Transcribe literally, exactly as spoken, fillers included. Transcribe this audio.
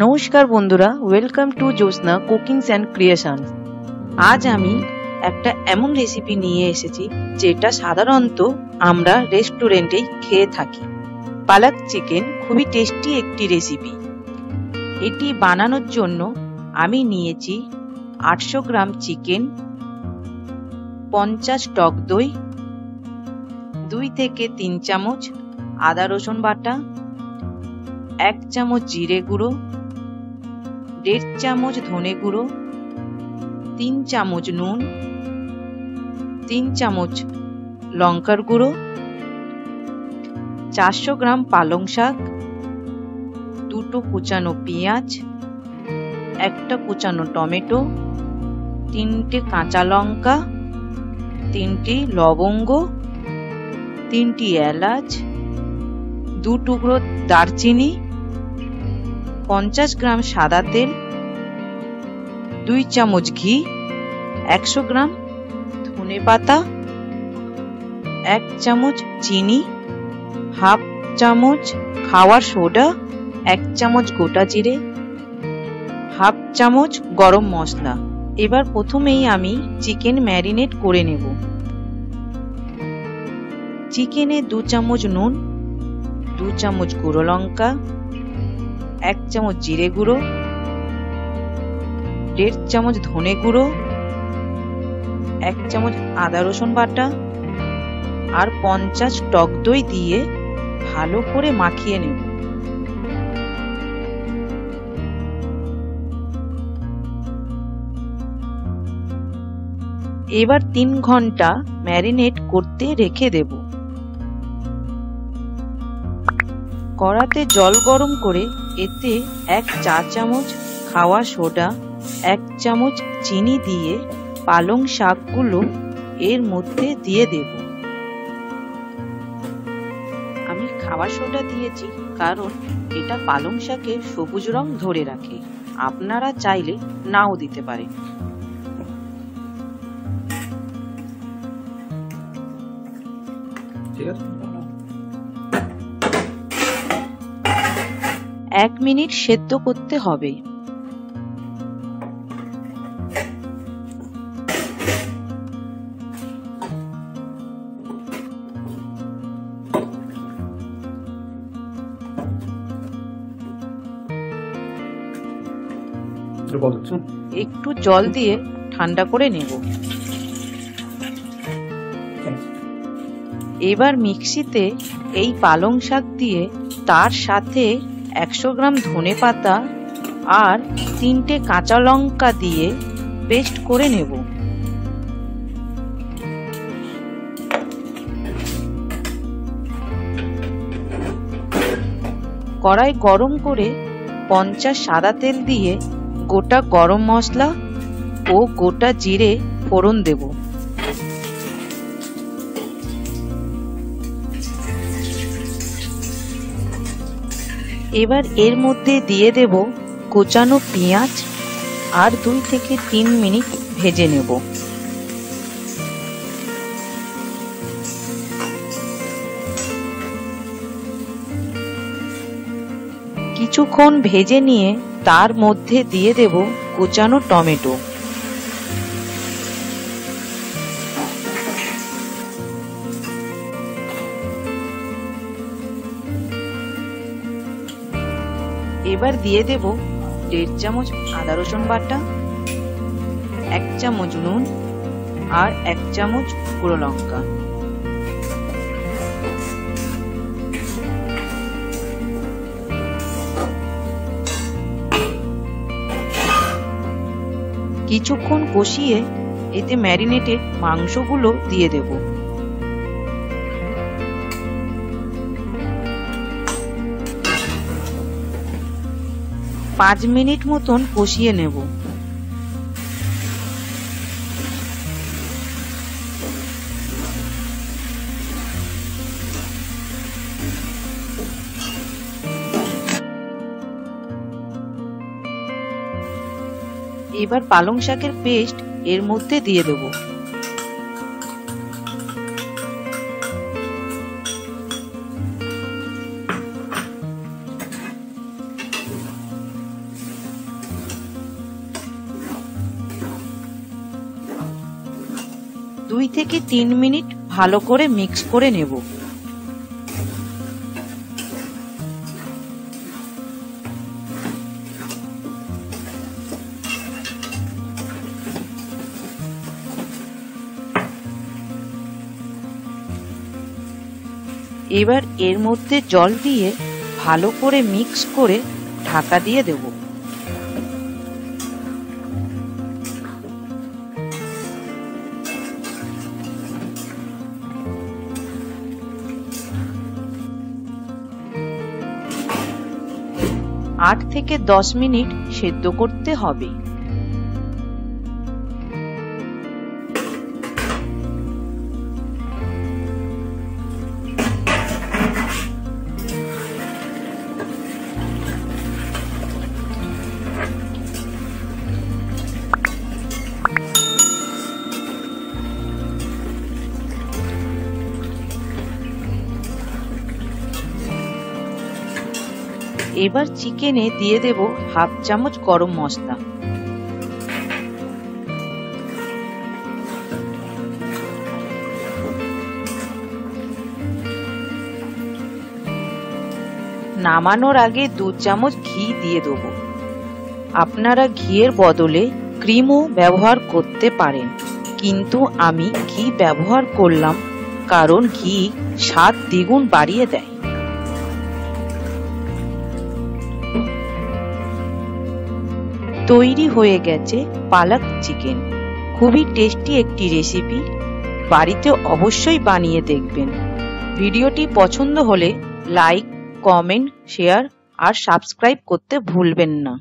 नमस्कार बंधुरा welcome to Josna cookings and creation. आज आमी एकटा एमन रेसिपी निये एसेछि जेटा साधारणत आमरा रेस्टुरेंटे खेये थाकि। पालक चिकेन खुबी टेस्टी एकटी रेसिपि। एटी बानानोर जोन्नो आमी नियेछि आठशो ग्राम चिकेन, पचास टक दई, दुई थेके तीन चामच आदा रसुन बाटा, एक चामच जिरे गुड़ो, डेढ़ चामच धने गुड़ो, तीन चामच नून, तीन चामच लंकार गुड़ो, चारशो ग्राम पालंग शाक, दुटो कुचानो पिंयाज, एकटा कुचानो टमेटो, तीनटे काँचा लंका, तीनटी लवंग, तीनटी एलाच, दो टुकड़ो दारचिनी, पचास ग्राम सादा तेल, दुई चामच घी, एक सौ ग्राम धने पाता, एक चामच चीनी, हाफ चामच खावार सोडा, एक चामच गोटा जिरे, हाफ चामच गरम मसला। एबार प्रथमेई आमी चिकेन मैरिनेट करे नेब। चिकेने दो चामच नून, दो चामच गुड़ो लंका, एक चामच जिरे गुड़ो, डेढ़ चामच धने गुड़ो, एक चामच आदा रसुन बाटा और पचास टक दई दिए भालो करे माखिए नेब। एबार तीन घंटा मैरिनेट करते रेखे देब। कड़ाते जल गरम करे एते एक चा चामच खावा सोडा, एक चामच चीनी दिए पालंग शाकगुलो एर मध्य दिए देब। आमी खावा सोडा दिएछि कारण एटा पालंग शाके सबुज रंग धरे राखे। आपनारा चाइले नाओ दिते पारेन। ठीक आछे, एक मिनट सेদ্ধ करते होबे। एकটু জল দিয়ে ঠান্ডা করে নেব। এবার মিক্সিতে এই পালং শাক দিয়ে তার সাথে एक सौ ग्राम धने पाता और तीनटे काँचा लंका दिए पेस्ट करे नेब। कड़ाई गरम करे पचास सादा तेल दिए गोटा गरम मसला और गोटा जिरे फोड़न देब। एबार एर मध्य दिए देव कोचानो पिंयाज और दुई थेके तीन मिनट भेजे नेब। किछुक्षण भेजे निये तार मध्य दिए देव कोचानो टमेटो। এবার দিয়ে দেব দেড় চামচ আদা রসুন বাটা, এক চামচ নুন আর এক চামচ গুঁড়ো লঙ্কা। কিছুক্ষণ কষিয়ে এতে ম্যারিনেটেড মাংসগুলো দিয়ে দেব। पाँच मिनट मतन कषिए नेब। एबार पालंग शाकेर पेस्ट एर मध्य दिए देब। দুই থেকে তিন মিনিট ভালো করে মিক্স করে নেব। এবার এর মধ্যে জল দিয়ে ভালো করে মিক্স করে ঢাকা দিয়ে দেব। আট থেকে দশ মিনিট সেদ্ধ করতে হবে। এবার চিকেনে দিয়ে দেব হাফ চামচ গরম মশলা। নামানোর আগে দু চামচ ঘি দিয়ে দেব। আপনারা ঘিয়ের বদলে ক্রিমও ব্যবহার করতে পারেন, কিন্তু আমি ঘি ব্যবহার করলাম কারণ ঘি স্বাদ দ্বিগুণ বাড়িয়ে দেয়। তৈরি হয়ে গেছে পালক চিকেন। খুবই টেস্টি একটি রেসিপি, বাড়িতে অবশ্যই বানিয়ে দেখবেন। ভিডিওটি পছন্দ হলে লাইক, কমেন্ট, শেয়ার আর সাবস্ক্রাইব করতে ভুলবেন না।